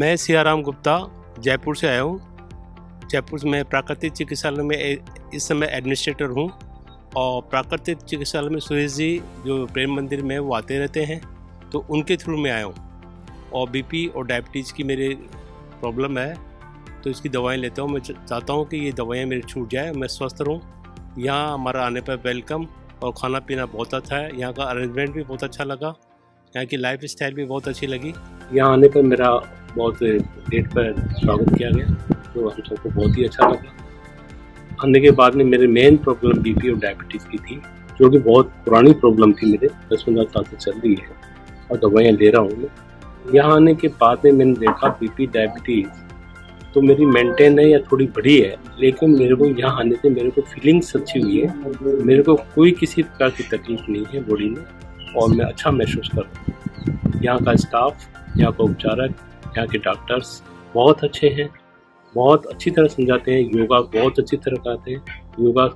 मैं सिया राम गुप्ता जयपुर से आया हूँ। जयपुर में प्राकृतिक चिकित्सालय में इस समय एडमिनिस्ट्रेटर हूँ और प्राकृतिक चिकित्सालय में सुरेश जी जो प्रेम मंदिर में वो आते रहते हैं, तो उनके थ्रू मैं आया हूँ। और बीपी और डायबिटीज़ की मेरे प्रॉब्लम है, तो इसकी दवाएं लेता हूँ। मैं चाहता हूँ कि ये दवाएं मेरे छूट जाए, मैं स्वस्थ रहूँ। यहाँ हमारा आने पर वेलकम और खाना पीना बहुत अच्छा है, यहाँ का अरेंजमेंट भी बहुत अच्छा लगा, यहाँ की लाइफ स्टाइल भी बहुत अच्छी लगी। यहाँ आने पर मेरा बहुत डेट पर स्वागत किया गया, तो हम सबको बहुत ही अच्छा लगा। आने के बाद में मेरे मेन प्रॉब्लम बीपी और डायबिटीज़ की थी, जो कि बहुत पुरानी प्रॉब्लम थी, मेरे 10-15 साल से चल रही है और दवाइयाँ ले रहा हूँ मैं। यहाँ आने के बाद में मैंने देखा बीपी डायबिटीज़ तो मेरी मेंटेन है या थोड़ी बड़ी है, लेकिन मेरे को यहाँ आने से मेरे को फीलिंग्स अच्छी हुई है, मेरे को कोई किसी प्रकार की तकलीफ नहीं है बॉडी में और मैं अच्छा महसूस कर रहा हूँ। यहाँ का स्टाफ, यहाँ का उपचारक, यहाँ के डॉक्टर्स बहुत अच्छे हैं, बहुत अच्छी तरह समझाते हैं, योगा बहुत अच्छी तरह कराते हैं। योगा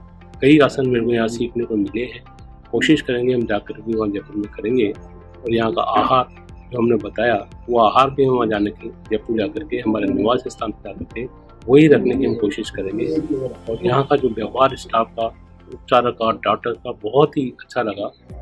कई आसन मेरे को यहाँ सीखने को मिले हैं। कोशिश करेंगे हम जाकर भी वहाँ जयपुर में करेंगे। और यहाँ का आहार जो हमने बताया वो आहार भी हम वहाँ जाने के जयपुर जा करके हमारे निवास स्थान पर जा करके वही रखने की हम कोशिश करेंगे। और यहाँ का जो व्यवहार स्टाफ का, उपचारक का, डॉक्टर का बहुत ही अच्छा लगा।